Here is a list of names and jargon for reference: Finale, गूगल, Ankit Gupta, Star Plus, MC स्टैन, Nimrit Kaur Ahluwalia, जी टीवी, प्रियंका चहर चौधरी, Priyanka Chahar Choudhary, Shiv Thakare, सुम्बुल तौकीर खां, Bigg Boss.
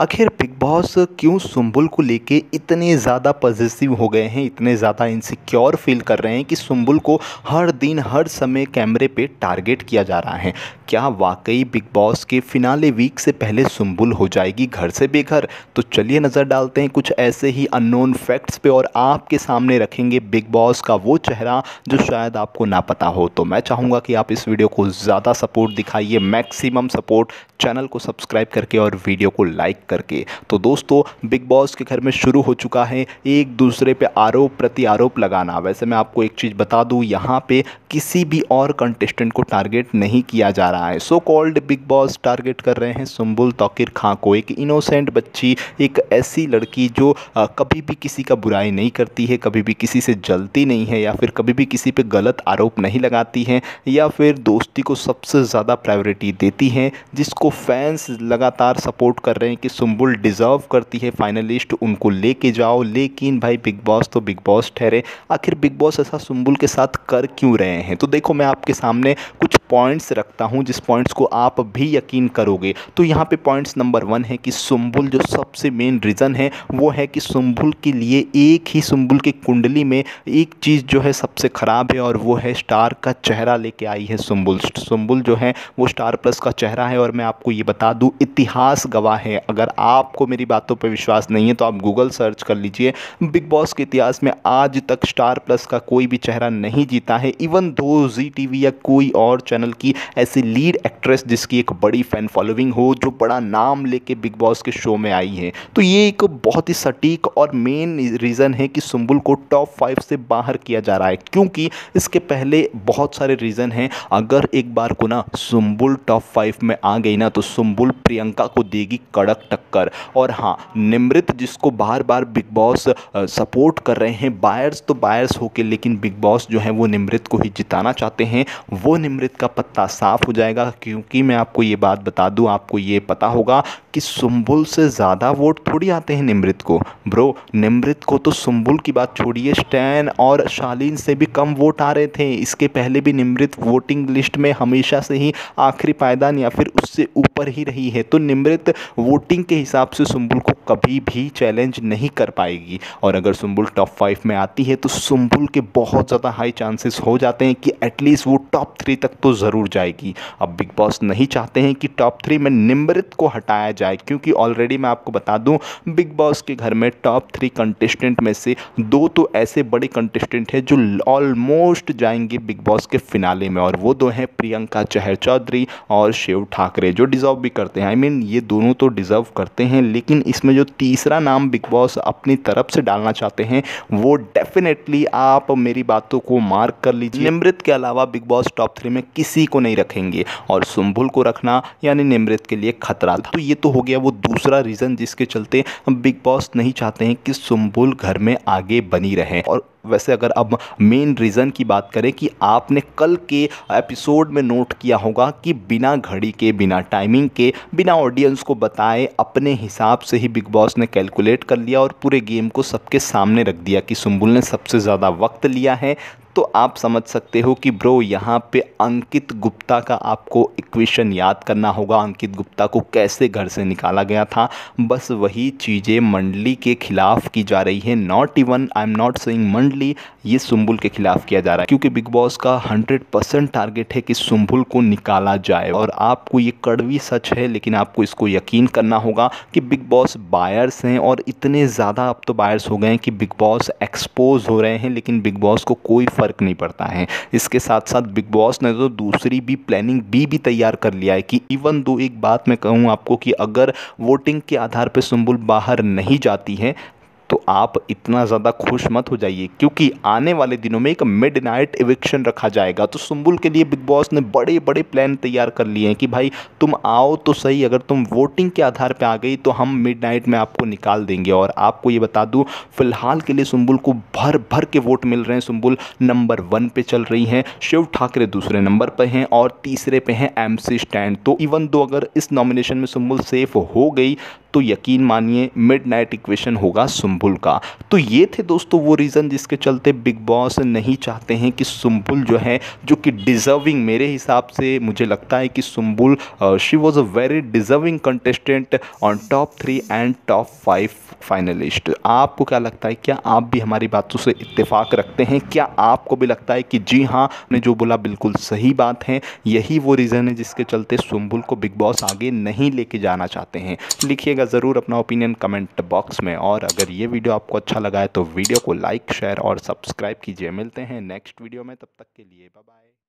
आखिर big boss क्यों सुम्बुल को लेके इतने ज़्यादा पॉजिटिव हो गए हैं, इतने ज़्यादा इनसिक्योर फील कर रहे हैं कि सुम्बुल को हर दिन हर समय कैमरे पे टारगेट किया जा रहा है। क्या वाकई बिग बॉस के फिनाले वीक से पहले सुम्बुल हो जाएगी घर से बेघर? तो चलिए नज़र डालते हैं कुछ ऐसे ही अननोन फैक्ट्स पे और आपके सामने रखेंगे बिग बॉस का वो चेहरा जो शायद आपको ना पता हो। तो मैं चाहूँगा कि आप इस वीडियो को ज़्यादा सपोर्ट दिखाइए, मैक्सिमम सपोर्ट, चैनल को सब्सक्राइब करके और वीडियो को लाइक करके। तो दोस्तों, बिग बॉस के घर में शुरू हो चुका है एक दूसरे पे आरोप प्रति आरोप लगाना। वैसे मैं आपको एक चीज़ बता दूं, यहाँ पे किसी भी और कंटेस्टेंट को टारगेट नहीं किया जा रहा है। So called Bigg Boss target कर रहे हैं सुम्बुल तौकीर खां को, एक इनोसेंट बच्ची, एक ऐसी लड़की जो कभी भी किसी का बुराई नहीं करती है, कभी भी किसी से जलती नहीं है या फिर कभी भी किसी पर गलत आरोप नहीं लगाती है या फिर दोस्ती को सबसे ज़्यादा प्रायोरिटी देती है, जिसको फैंस लगातार सपोर्ट कर रहे हैं कि सुम्बुल डिज़र्व करती है फाइनलिस्ट, उनको लेके जाओ। लेकिन भाई बिग बॉस तो बिग बॉस ठहरे, आखिर बिग बॉस ऐसा सुम्बुल के साथ कर क्यों रहे हैं? तो देखो, मैं आपके सामने कुछ पॉइंट्स रखता हूं जिस पॉइंट्स को आप भी यकीन करोगे। तो यहाँ पे पॉइंट्स नंबर 1 है कि सुम्बुल जो सबसे मेन रीज़न है वो है कि सुम्बुल के लिए एक ही, सुम्बुल की कुंडली में एक चीज़ जो है सबसे ख़राब है और वो है स्टार का चेहरा लेके आई है सुम्बुल। सुम्बुल जो है वो स्टार प्लस का चेहरा है और मैं आपको ये बता दूँ, इतिहास गवाह है। अगर आपको मेरी बातों पर विश्वास नहीं है तो आप गूगल सर्च कर लीजिए, बिग बॉस के इतिहास में आज तक स्टार प्लस का कोई भी चेहरा नहीं जीता है। इवन दो जी टीवी या कोई और चैनल की ऐसी लीड एक्ट्रेस जिसकी एक बड़ी फैन फॉलोइंग हो, जो बड़ा नाम लेके बिग बॉस के शो में आई है। तो ये एक बहुत ही सटीक और मेन रीज़न है कि सुम्बुल को टॉप 5 से बाहर किया जा रहा है, क्योंकि इसके पहले बहुत सारे रीज़न हैं। अगर एक बार को ना सुम्बुल टॉप 5 में आ गई ना तो सुम्बुल प्रियंका को देगी कड़क टक्कर। और हाँ, निमृत जिसको बार बार बिग बॉस सपोर्ट कर रहे हैं, बायर्स तो बायर्स होके, लेकिन बिग बॉस जो है वो निमृत को ही जिताना चाहते हैं, वो निमृत का पत्ता साफ हो जाएगा। क्योंकि मैं आपको ये बात बता दूं, आपको ये पता होगा कि सुम्बुल से ज़्यादा वोट थोड़ी आते हैं निमृत को। ब्रो, निमृत को तो सुम्बुल की बात छोड़िए, स्टैन और शालीन से भी कम वोट आ रहे थे। इसके पहले भी निमृत वोटिंग लिस्ट में हमेशा से ही आखिरी पायदान या फिर उससे ऊपर ही रही है। तो निमृत वोटिंग के हिसाब से सुम्बुल को कभी भी चैलेंज नहीं कर पाएगी। और अगर सुम्बुल टॉप 5 में आती है तो सुम्बुल के बहुत ज़्यादा हाई चांसेस हो जाते हैं कि एटलीस्ट वो टॉप 3 तक तो ज़रूर जाएगी। अब बिग बॉस नहीं चाहते हैं कि टॉप 3 में निमृत को हटाया जाए, क्योंकि ऑलरेडी मैं आपको बता दूं, बिग बॉस के घर में टॉप 3 कंटेस्टेंट में से 2 तो ऐसे बड़े कंटेस्टेंट हैं जो ऑलमोस्ट जाएंगे बिग बॉस के फिनाले में, और वो 2 हैं प्रियंका चहर चौधरी और शिव ठाकरे, जो डिज़र्व भी करते हैं। आई मीन ये दोनों तो डिज़र्व करते हैं, लेकिन इसमें जो तीसरा नाम बिग बॉस अपनी तरफ से डालना चाहते हैं वो डेफिनेटली, आप मेरी बातों को मार्क कर लीजिए, निमृत के अलावा बिग बॉस टॉप 3 में किसी को नहीं रखेंगे। और सुम्बुल को रखना यानी निमृत के लिए खतरा था। तो ये तो हो गया वो दूसरा रीज़न जिसके चलते बिग बॉस नहीं चाहते हैं कि सुम्बुल घर में आगे बनी रहे। और वैसे अगर अब मेन रीज़न की बात करें कि आपने कल के एपिसोड में नोट किया होगा कि बिना घड़ी के, बिना टाइमिंग के, बिना ऑडियंस को बताए अपने हिसाब से ही बिग बॉस ने कैलकुलेट कर लिया और पूरे गेम को सबके सामने रख दिया कि सुम्बुल ने सबसे ज़्यादा वक्त लिया है। तो आप समझ सकते हो कि ब्रो, यहाँ पे अंकित गुप्ता का आपको इक्वेशन याद करना होगा, अंकित गुप्ता को कैसे घर से निकाला गया था। बस वही चीज़ें मंडली के खिलाफ की जा रही है। Not even, I am not saying मंडली, ये सुम्बुल के खिलाफ किया जा रहा है, क्योंकि बिग बॉस का 100% टारगेट है कि सुम्बुल को निकाला जाए। और आपको ये कड़वी सच है, लेकिन आपको इसको यकीन करना होगा कि बिग बॉस बायर्स हैं और इतने ज़्यादा अब तो बायर्स हो गए हैं कि बिग बॉस एक्सपोज हो रहे हैं, लेकिन बिग बॉस को कोई फ़र्क नहीं पड़ता है। इसके साथ साथ बिग बॉस ने तो दूसरी भी प्लानिंग भी तैयार कर लिया है कि इवन दो, एक बात मैं कहूँ आपको कि अगर वोटिंग के आधार पर सुम्बुल बाहर नहीं जाती है तो आप इतना ज़्यादा खुश मत हो जाइए, क्योंकि आने वाले दिनों में एक मिडनाइट इविक्शन रखा जाएगा। तो सुम्बुल के लिए बिग बॉस ने बड़े बड़े प्लान तैयार कर लिए हैं कि भाई तुम आओ तो सही, अगर तुम वोटिंग के आधार पे आ गई तो हम मिडनाइट में आपको निकाल देंगे। और आपको ये बता दूं, फ़िलहाल के लिए सुम्बुल को भर भर के वोट मिल रहे हैं। सुम्बुल नंबर 1 पे चल रही हैं, शिव ठाकरे दूसरे नंबर पर हैं और तीसरे पर हैं MC स्टैन। तो इवन दो अगर इस नॉमिनेशन में सुम्बुल सेफ हो गई तो यकीन मानिए मिडनाइट इक्वेशन होगा सुम्बुल सुंबुल का। तो ये थे दोस्तों वो रीज़न जिसके चलते बिग बॉस नहीं चाहते हैं कि सुंबुल जो है, जो कि डिज़र्विंग, मेरे हिसाब से मुझे लगता है कि Sumbul she was a very deserving contestant on top 3 and top 5 finalist. आपको क्या लगता है? क्या आप भी हमारी बातों से इत्तेफाक रखते हैं? क्या आपको भी लगता है कि जी हाँ, ने जो बोला बिल्कुल सही बात है, यही वो रीज़न है जिसके चलते सुंबुल को बिग बॉस आगे नहीं लेके जाना चाहते हैं? लिखिएगा ज़रूर अपना ओपिनियन कमेंट बॉक्स में, और अगर ये वीडियो आपको अच्छा लगा है तो वीडियो को लाइक, शेयर और सब्सक्राइब कीजिए। मिलते हैं नेक्स्ट वीडियो में, तब तक के लिए बाय बाय।